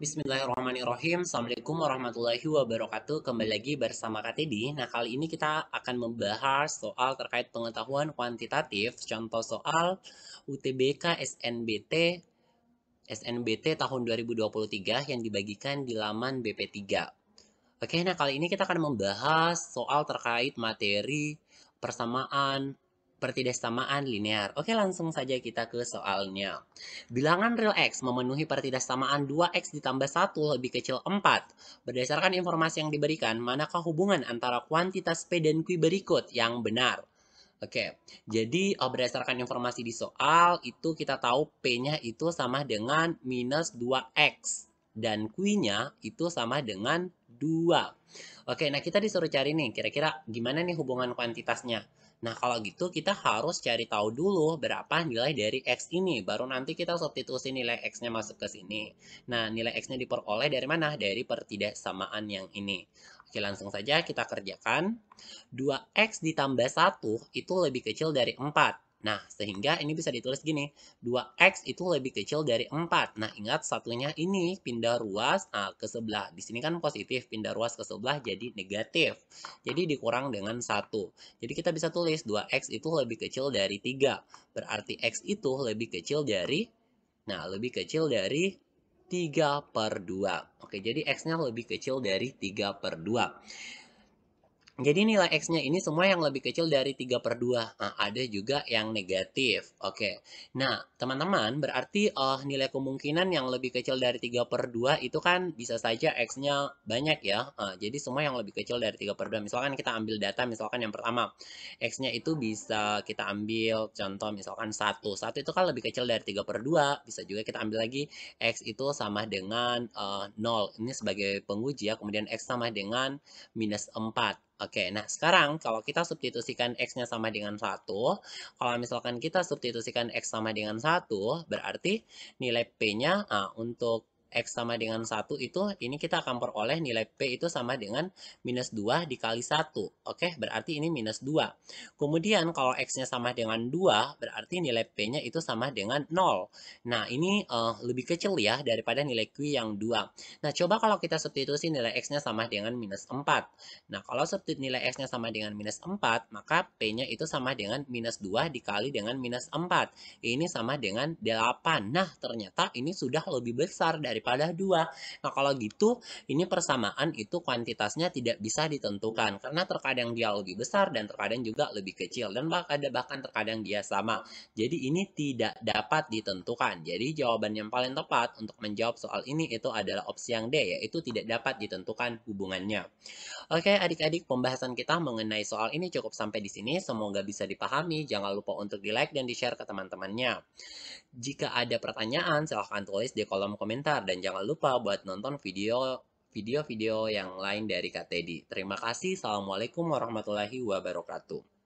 Bismillahirrahmanirrahim. Assalamualaikum warahmatullahi wabarakatuh. Kembali lagi bersama KTD. Nah, kali ini kita akan membahas soal terkait pengetahuan kuantitatif, contoh soal UTBK SNBT tahun 2023 yang dibagikan di laman BP3. Oke, nah kali ini kita akan membahas soal terkait materi persamaan, pertidaksamaan linear. Oke, langsung saja kita ke soalnya. Bilangan real X memenuhi pertidaksamaan 2X ditambah 1 lebih kecil 4. Berdasarkan informasi yang diberikan, manakah hubungan antara kuantitas P dan Q berikut yang benar? Oke, jadi berdasarkan informasi di soal, itu kita tahu P-nya itu sama dengan minus 2X. Dan Q-nya itu sama dengan 2. Oke, nah kita disuruh cari nih, kira-kira gimana nih hubungan kuantitasnya. Nah, kalau gitu kita harus cari tahu dulu berapa nilai dari X ini. Baru nanti kita substitusi nilai X-nya masuk ke sini. Nah, nilai X-nya diperoleh dari mana? Dari pertidaksamaan yang ini. Oke, langsung saja kita kerjakan. 2X ditambah 1 itu lebih kecil dari 4. Nah, sehingga ini bisa ditulis gini. 2X itu lebih kecil dari 4. Nah, ingat satunya ini pindah ruas ke sebelah. Di sini kan positif, pindah ruas ke sebelah jadi negatif. Jadi dikurang dengan 1. Jadi kita bisa tulis 2X itu lebih kecil dari 3. Berarti X itu lebih kecil dari, nah lebih kecil dari 3 per 2. Oke, jadi X-nya lebih kecil dari 3 per 2. Jadi nilai X-nya ini semua yang lebih kecil dari 3 per 2. Nah, ada juga yang negatif. Oke. Nah, teman-teman, berarti nilai kemungkinan yang lebih kecil dari 3 per 2 itu kan bisa saja X-nya banyak ya. Jadi semua yang lebih kecil dari 3 per 2. Misalkan kita ambil data, misalkan yang pertama. X-nya itu bisa kita ambil contoh misalkan 1. 1 itu kan lebih kecil dari 3 per 2. Bisa juga kita ambil lagi X itu sama dengan 0. Ini sebagai penguji ya. Kemudian X sama dengan minus 4. Oke, nah sekarang kalau kita substitusikan X-nya sama dengan 1, kalau misalkan kita substitusikan X sama dengan 1, berarti nilai P-nya untuk X sama dengan 1 itu, ini kita akan peroleh nilai P itu sama dengan minus 2 dikali 1. Oke, berarti ini minus 2. Kemudian kalau X-nya sama dengan 2, berarti nilai P-nya itu sama dengan 0. Nah, ini lebih kecil ya daripada nilai Q yang 2. Nah, coba kalau kita substitusi nilai X-nya sama dengan minus 4. Nah, kalau substitusi nilai X-nya sama dengan minus 4, maka P-nya itu sama dengan minus 2 dikali dengan minus 4. Ini sama dengan 8. Nah, ternyata ini sudah lebih besar daripada 2. Nah, kalau gitu ini persamaan itu kuantitasnya tidak bisa ditentukan karena terkadang dia lebih besar dan terkadang juga lebih kecil dan bahkan terkadang dia sama. Jadi ini tidak dapat ditentukan. Jadi jawaban yang paling tepat untuk menjawab soal ini itu adalah opsi yang D, yaitu tidak dapat ditentukan hubungannya. Oke, adik-adik, pembahasan kita mengenai soal ini cukup sampai di sini. Semoga bisa dipahami. Jangan lupa untuk di-like dan di-share ke teman-temannya. Jika ada pertanyaan, silahkan tulis di kolom komentar. Dan jangan lupa buat nonton video-video yang lain dari KTD. Terima kasih. Assalamualaikum warahmatullahi wabarakatuh.